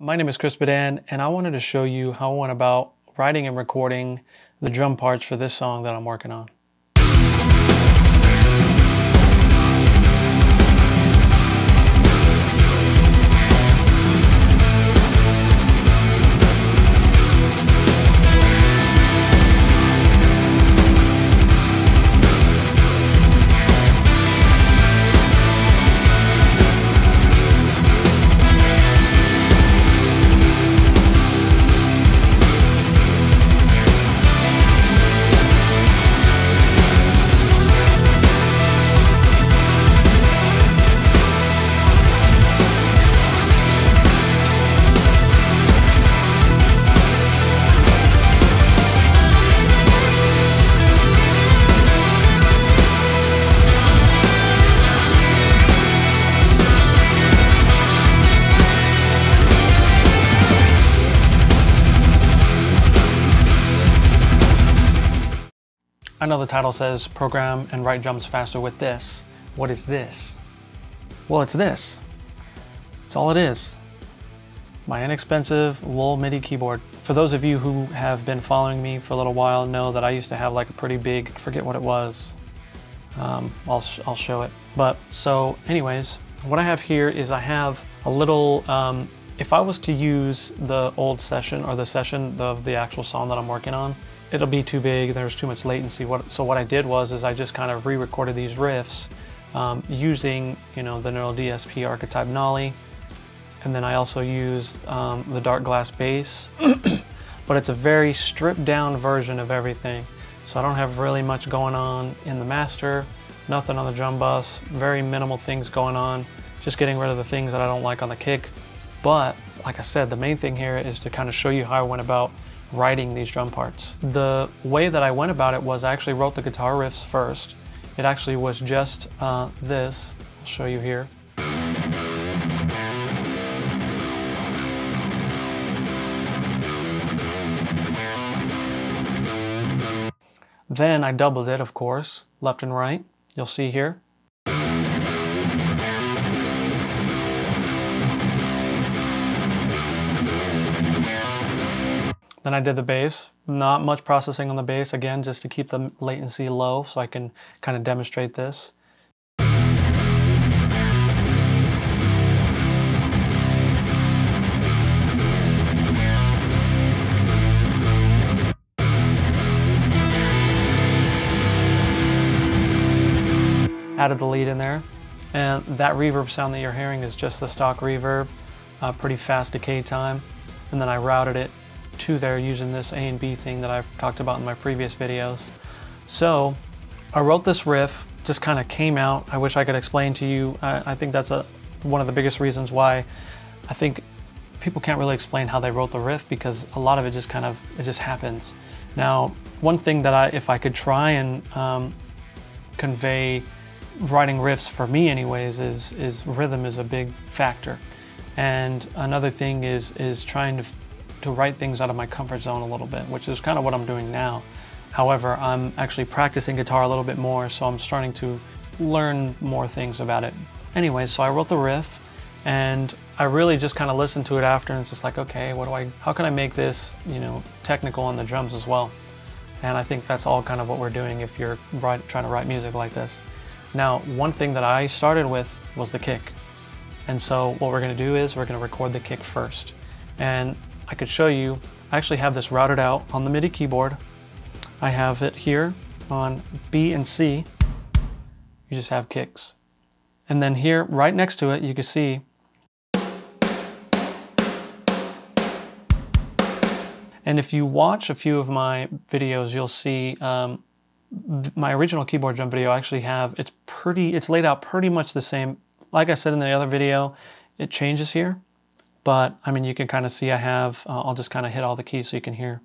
My name is Chris Bedan, and I wanted to show you how I went about writing and recording the drum parts for this song that I'm working on. I know the title says program and write drums faster with this. What is this? Well, it's this. It's all it is. My inexpensive Lowell MIDI keyboard. For those of you who have been following me for a little while know that I used to have like a pretty big, I forget what it was. I'll show it. But so anyways, what I have here is I have a little, if I was to use the old session or the session of the actual song that I'm working on, it'll be too big, there's too much latency. So what I did was I just kind of re-recorded these riffs using, you know, the Neural DSP Archetype Nolly, and then I also used the Dark Glass Bass, but it's a very stripped down version of everything. So I don't have really much going on in the master, nothing on the drum bus, very minimal things going on, just getting rid of the things that I don't like on the kick. But like I said, the main thing here is to kind of show you how I went about writing these drum parts. The way that I went about it was I actually wrote the guitar riffs first. It actually was just this. I'll show you here. Then I doubled it, of course, left and right. You'll see here. Then I did the bass, not much processing on the bass, again, just to keep the latency low so I can kind of demonstrate this. Added the lead in there, and that reverb sound that you're hearing is just the stock reverb, pretty fast decay time, and then I routed it to there using this A and B thing that I've talked about in my previous videos. So I wrote this riff, just kind of came out. I wish I could explain to you. I think that's one of the biggest reasons why I think people can't really explain how they wrote the riff, because a lot of it just kind of, it just happens. Now, one thing that if I could try and convey writing riffs for me anyways is rhythm is a big factor. And another thing is trying to write things out of my comfort zone a little bit, which is kind of what I'm doing now. However, I'm actually practicing guitar a little bit more, so I'm starting to learn more things about it. Anyway, so I wrote the riff, and I really just kind of listened to it after, and it's just like, okay, how can I make this, you know, technical on the drums as well? And I think that's all kind of what we're doing if you're trying to write music like this. Now, one thing that I started with was the kick. And so what we're gonna do is we're gonna record the kick first. And I could show you, I actually have this routed out on the MIDI keyboard. I have it here on B and C, you just have kicks. And then here, right next to it, you can see. And if you watch a few of my videos, you'll see my original keyboard drum video, I actually have, it's laid out pretty much the same. Like I said in the other video, it changes here. But, I mean, you can kind of see I have, I'll just kind of hit all the keys so you can hear.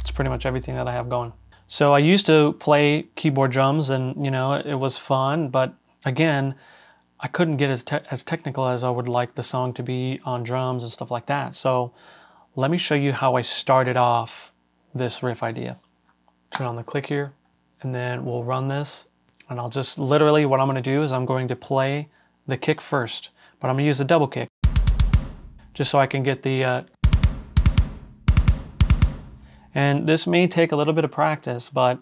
It's pretty much everything that I have going. So I used to play keyboard drums and, you know, it was fun, but again, I couldn't get as technical as I would like the song to be on drums and stuff like that. So Let me show you how I started off this riff idea. Turn on the click here, and then we'll run this. And I'll just literally, what I'm going to do is I'm going to play the kick first, but I'm going to use a double kick just so I can get the... And this may take a little bit of practice, but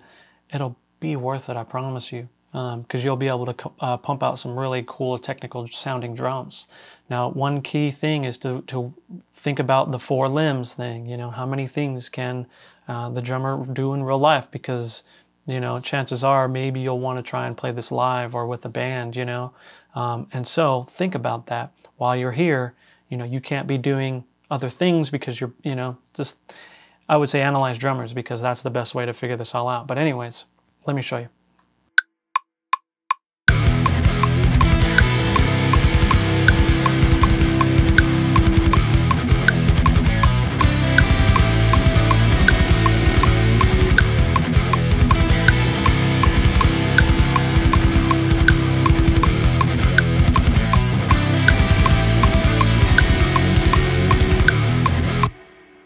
it'll be worth it, I promise you, because you'll be able to pump out some really cool technical sounding drums. Now, one key thing is to think about the four limbs thing, you know, how many things can the drummer do in real life, because, you know, chances are maybe you'll want to try and play this live or with a band, you know. And so think about that while you're here. You know, you can't be doing other things because you're, you know, just... I would say analyze drummers, because that's the best way to figure this all out. But anyways, let me show you.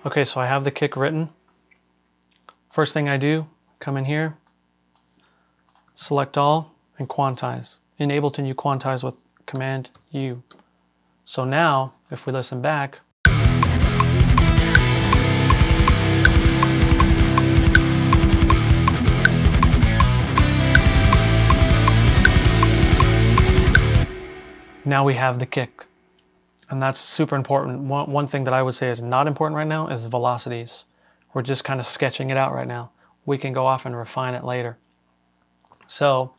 Okay, so I have the kick written. First thing I do, come in here, select all, and quantize. In Ableton, you quantize with Command U. So now, if we listen back, now we have the kick. And that's super important. One thing that I would say is not important right now is velocities. We're just kind of sketching it out right now. We can go off and refine it later. So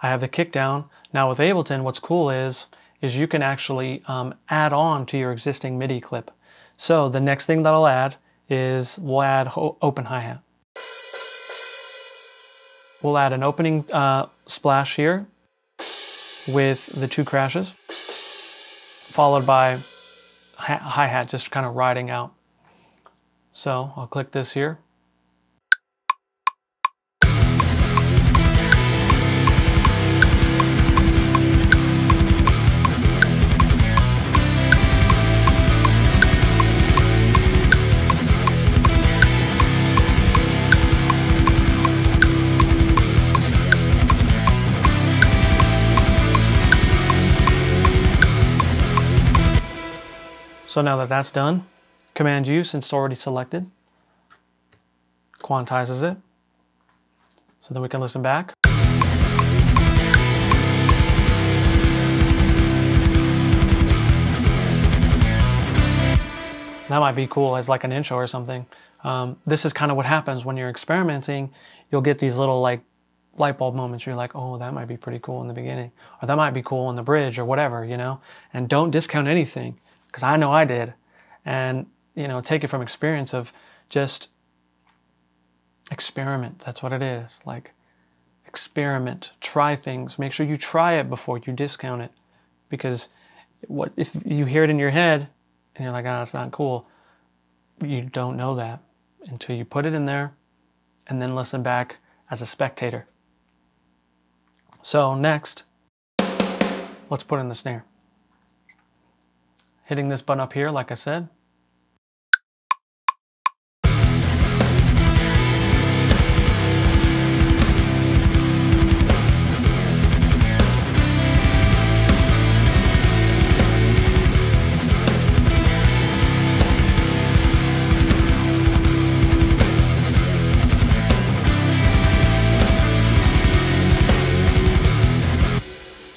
I have the kick down. Now with Ableton, what's cool is you can actually add on to your existing MIDI clip. So the next thing that I'll add is we'll add open hi-hat. We'll add an opening splash here with the two crashes, followed by hi-hat just kind of riding out. So I'll click this here. So now that that's done, Command U, since it's already selected, quantizes it, so then we can listen back. That might be cool as like an intro or something. This is kind of what happens when you're experimenting. You'll get these little like light bulb moments. You're like, oh, that might be pretty cool in the beginning, or that might be cool in the bridge or whatever, you know, and don't discount anything. Because I know I did, and you know, take it from experience of just experiment. That's what it is, like experiment, try things, make sure you try it before you discount it, because what if you hear it in your head and you're like, ah, oh, it's not cool, you don't know that until you put it in there and then listen back as a spectator. So next, let's put in the snare. Hitting this button up here, like I said.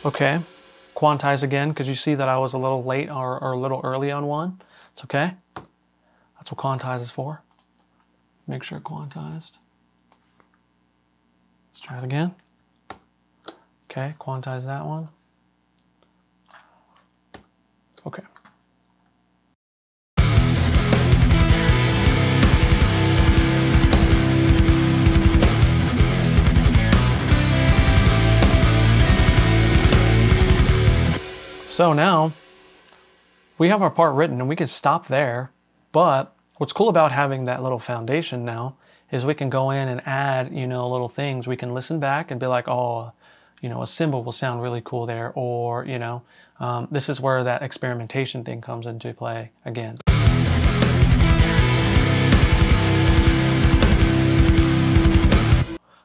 Okay. Quantize again, because you see that I was a little late or a little early on one. It's okay. That's what quantize is for. Make sure quantized. Let's try it again. Okay, quantize that one. Okay. So now we have our part written and we can stop there, but what's cool about having that little foundation now is we can go in and add, you know, little things. We can listen back and be like, oh, you know, a cymbal will sound really cool there, or, you know, this is where that experimentation thing comes into play again.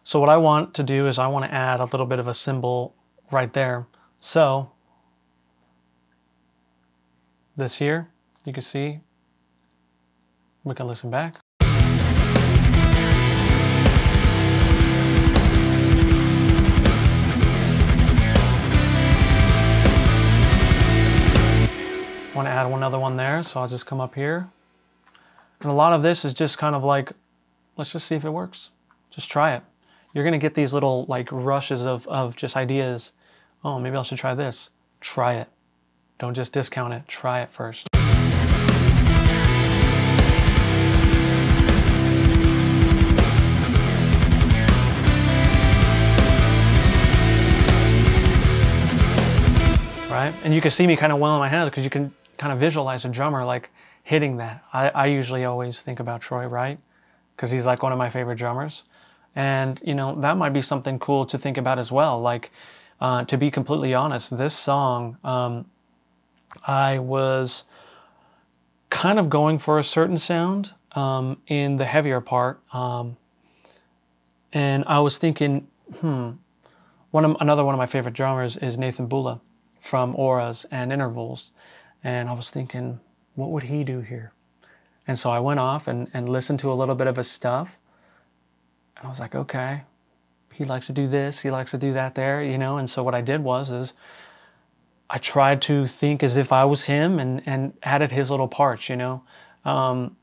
So what I want to do is I want to add a little bit of a cymbal right there. So this here, you can see, we can listen back. I want to add another one there, so I'll just come up here. And a lot of this is just kind of like, let's just see if it works. Just try it. You're going to get these little like rushes of just ideas. Oh, maybe I should try this. Try it. Don't just discount it. Try it first. Right? And you can see me kind of wailing my hands because you can kind of visualize a drummer like hitting that. I usually always think about Troy Wright because he's like one of my favorite drummers. And you know, that might be something cool to think about as well. Like, to be completely honest, this song, I was kind of going for a certain sound in the heavier part. And I was thinking, another one of my favorite drummers is Nathan Boulla from Auras and Intervals. And I was thinking, what would he do here? And so I went off and listened to a little bit of his stuff. And I was like, okay, he likes to do this, he likes to do that there, you know? And so what I did was, I tried to think as if I was him and added his little parts, you know? And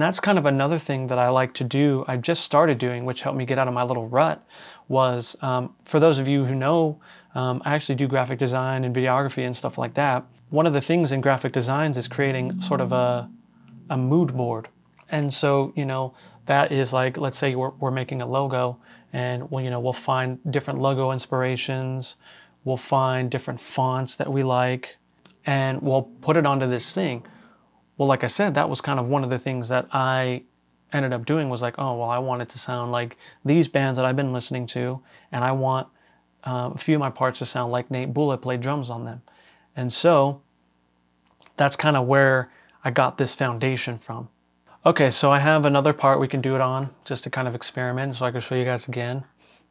that's kind of another thing that I like to do, I just started doing, which helped me get out of my little rut, was, for those of you who know, I actually do graphic design and videography and stuff like that. One of the things in graphic designs is creating sort of a mood board. And so, you know, that is like, let's say we're making a logo and we'll find different logo inspirations, we'll find different fonts that we like, and we'll put it onto this thing. Well, like I said, that was kind of one of the things that I ended up doing was like, oh, well, I want it to sound like these bands that I've been listening to, and I want a few of my parts to sound like Nate Boulla played drums on them. And so that's kind of where I got this foundation from. Okay, so I have another part we can do it on just to kind of experiment, so I can show you guys again.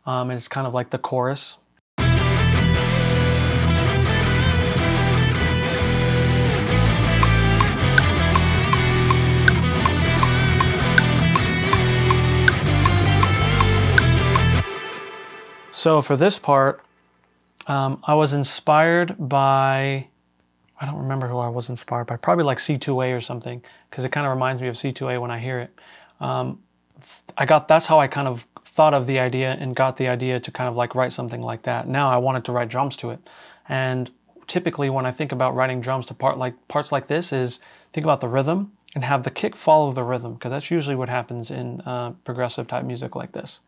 And it's kind of like the chorus. So for this part, I was inspired by, I don't remember who I was inspired by, probably like C2A or something, because it kind of reminds me of C2A when I hear it. That's how I kind of thought of the idea and got the idea to kind of like write something like that. Now I wanted to write drums to it. And typically when I think about writing drums to parts like this is think about the rhythm and have the kick follow the rhythm, because that's usually what happens in progressive type music like this.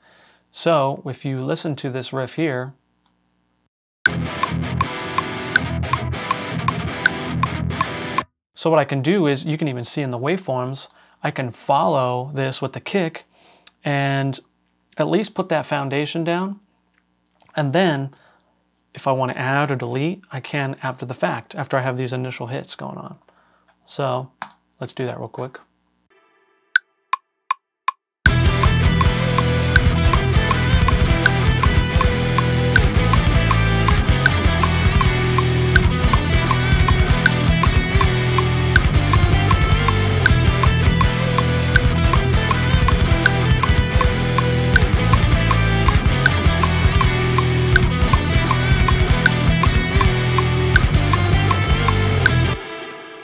So if you listen to this riff here, so what I can do is, you can even see in the waveforms, I can follow this with the kick and at least put that foundation down. And then if I want to add or delete, I can after the fact, after I have these initial hits going on. So let's do that real quick.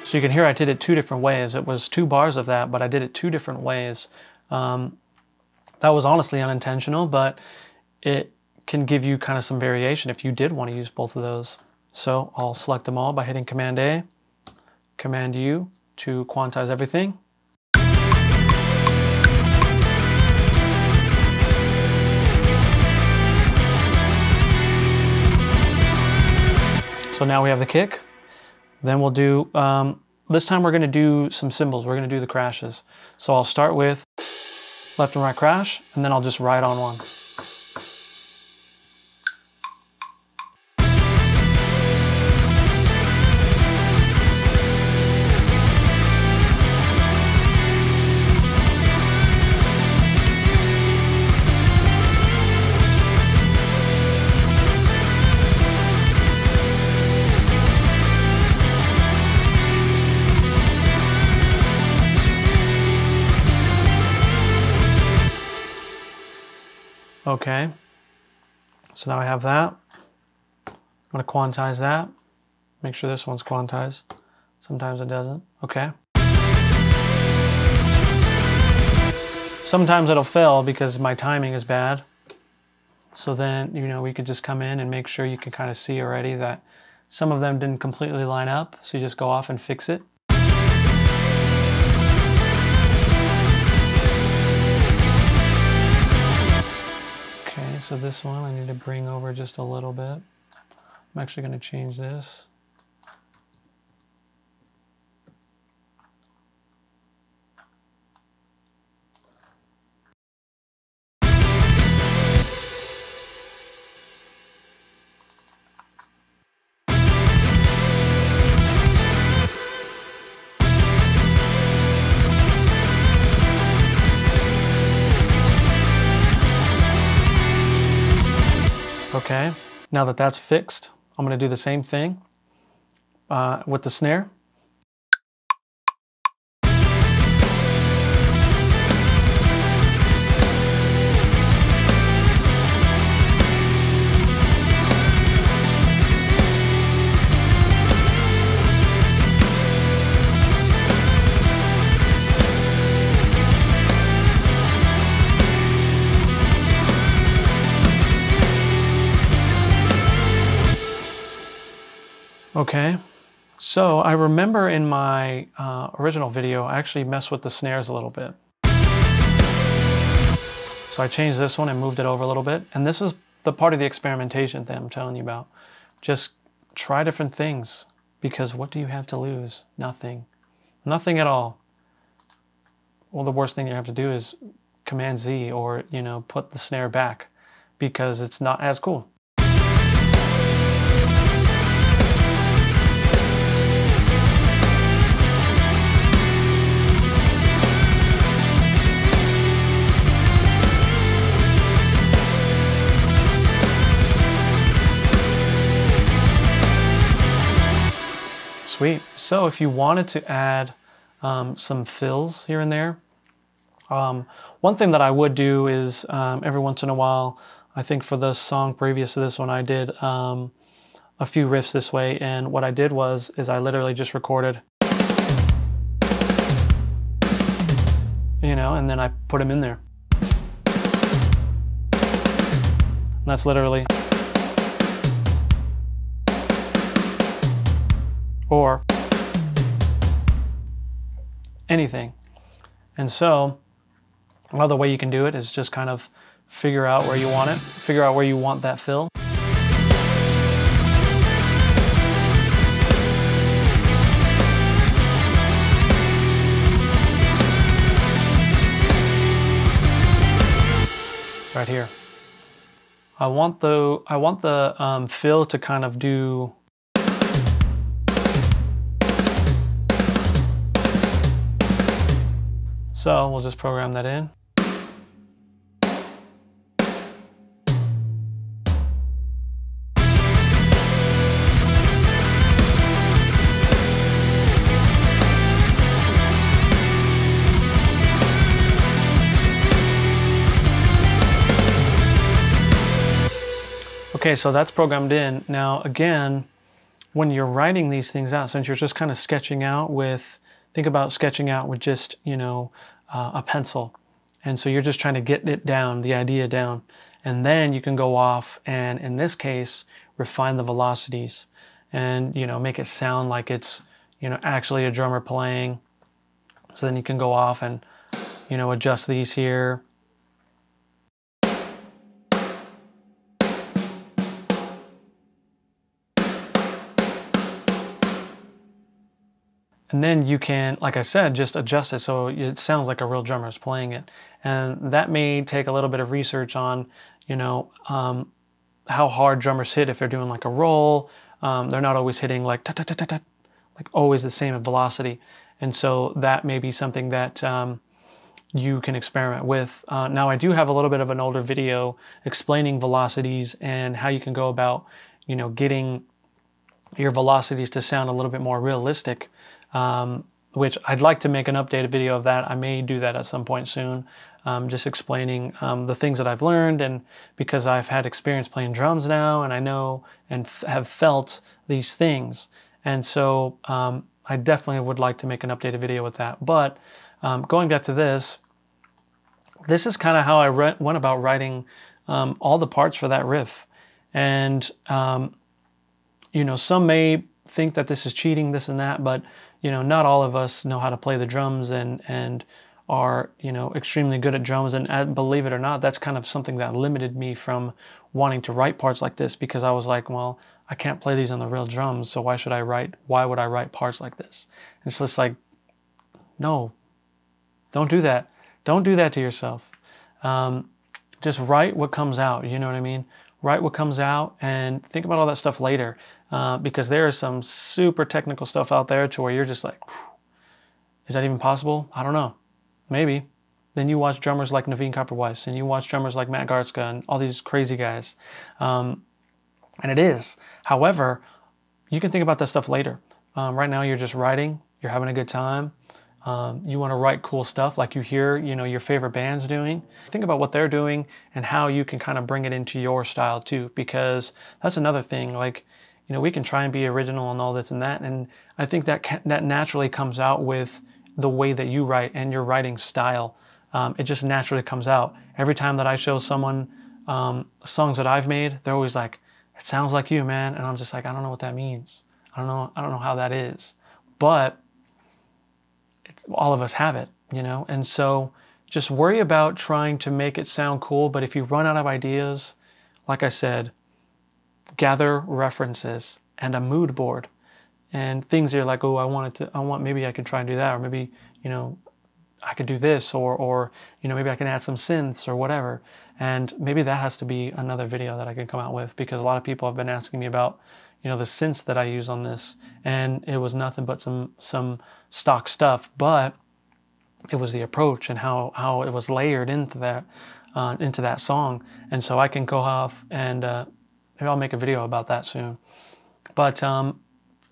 So you can hear I did it two different ways. It was two bars of that, but I did it two different ways. That was honestly unintentional, but it can give you kind of some variation if you did want to use both of those. So I'll select them all by hitting Command A, Command U to quantize everything. So now we have the kick. Then we'll do, this time we're gonna do some cymbals. We're gonna do the crashes. So I'll start with left and right crash, and then I'll just ride on one. Okay, so now I have that. I'm gonna quantize that. Make sure this one's quantized. Sometimes it doesn't. Okay. Sometimes it'll fail because my timing is bad. So then, you know, we could just come in and make sure you can kind of see already that some of them didn't completely line up. So you just go off and fix it. Okay, so this one I need to bring over just a little bit. I'm actually going to change this. Okay, now that that's fixed, I'm going to do the same thing with the snare. Okay, so I remember in my original video, I actually messed with the snares a little bit. So I changed this one and moved it over a little bit. And this is the part of the experimentation that I'm telling you about. Just try different things, because what do you have to lose? Nothing. Nothing at all. Well, the worst thing you have to do is Command Z or, you know, put the snare back because it's not as cool. Sweet. So if you wanted to add some fills here and there, one thing that I would do is every once in a while, I think for the song previous to this one, I did a few riffs this way. And what I did was, is I literally just recorded, you know, and then I put them in there. And that's literally. Or anything. And so another way you can do it is just kind of figure out where you want it, figure out where you want that fill. Right here. I want the fill to kind of do so we'll just program that in. Okay, so that's programmed in. Now again, when you're writing these things out, since you're just kind of sketching out with, think about sketching out with just, you know, a pencil. And so you're just trying to get it down, the idea down. And then you can go off and, in this case, refine the velocities and, you know, make it sound like it's, you know, actually a drummer playing. So then you can go off and, you know, adjust these here. And then you can, like I said, just adjust it so it sounds like a real drummer is playing it. And that may take a little bit of research on, you know, how hard drummers hit if they're doing like a roll. They're not always hitting like ta-ta-ta-ta-ta, like always the same velocity. And so that may be something that you can experiment with. Now I do have a little bit of an older video explaining velocities and how you can go about, you know, getting your velocities to sound a little bit more realistic. which I'd like to make an updated video of that. I may do that at some point soon, just explaining the things that I've learned, and because I've had experience playing drums now and I know and have felt these things. And so I definitely would like to make an updated video with that. But going back to this, this is kind of how I went about writing all the parts for that riff. And, you know, some may think that this is cheating, this and that, but, you know, not all of us know how to play the drums and are, you know, extremely good at drums. And believe it or not, that's kind of something that limited me from wanting to write parts like this, because I was like, well, I can't play these on the real drums, so why would I write parts like this? And so it's like, no, don't do that. Don't do that to yourself. Just write what comes out, you know what I mean? Write what comes out and think about all that stuff later, because there is some super technical stuff out there to where you're just like, is that even possible? I don't know. Maybe. Then you watch drummers like Naveen Copperweiss, and you watch drummers like Matt Garska and all these crazy guys. And it is. However, you can think about that stuff later. Right now you're just writing, you're having a good time. You want to write cool stuff like you hear, you know, your favorite bands doing. Think about what they're doing and how you can kind of bring it into your style too, because that's another thing. Like, you know, we can try and be original and all this and that, and I think that that naturally comes out with the way that you write and your writing style. It just naturally comes out. Every time that I show someone songs that I've made, they're always like, "It sounds like you, man," and I'm just like, I don't know what that means. I don't know how that is, but all of us have it, you know? And so just worry about trying to make it sound cool. But if you run out of ideas, like I said, gather references and a mood board and things that you're like, oh, maybe I could try and do that. Or maybe, you know, I could do this, or, you know, maybe I can add some synths or whatever. And maybe that has to be another video that I can come out with, because a lot of people have been asking me about, you know, the synths that I use on this, and it was nothing but some stock stuff, but it was the approach and how it was layered into that song. And so I can go off and maybe I'll make a video about that soon. But a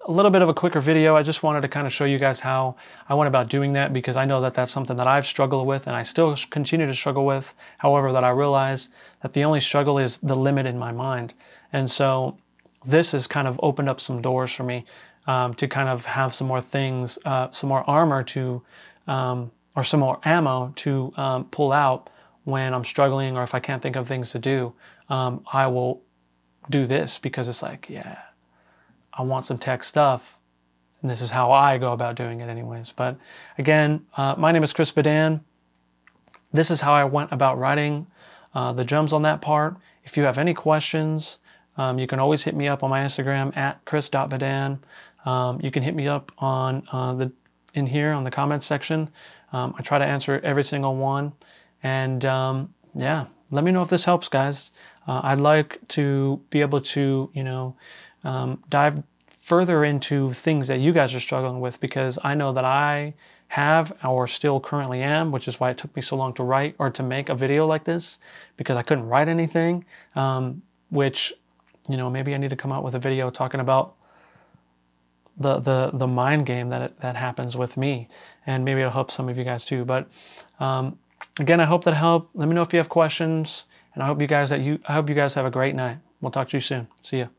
little bit of a quicker video. I just wanted to kind of show you guys how I went about doing that, because I know that that's something that I've struggled with and I still continue to struggle with. However, that I realize that the only struggle is the limit in my mind. And so this has kind of opened up some doors for me to kind of have some more things, some more armor to, or some more ammo to pull out when I'm struggling, or if I can't think of things to do. I will do this, because it's like, yeah, I want some tech stuff, and this is how I go about doing it anyways. But again, my name is Chris Bedan. This is how I went about writing the drums on that part. If you have any questions, you can always hit me up on my Instagram at chris.bedan. You can hit me up on in here on the comments section. I try to answer every single one. And yeah, let me know if this helps, guys. I'd like to be able to, you know, dive further into things that you guys are struggling with, because I know that I have, or still currently am, which is why it took me so long to write or to make a video like this, because I couldn't write anything, which, you know, maybe I need to come out with a video talking about the mind game that happens with me, and maybe it'll help some of you guys too. But again, I hope that helped. Let me know if you have questions, and I hope you guys have a great night. We'll talk to you soon. See ya.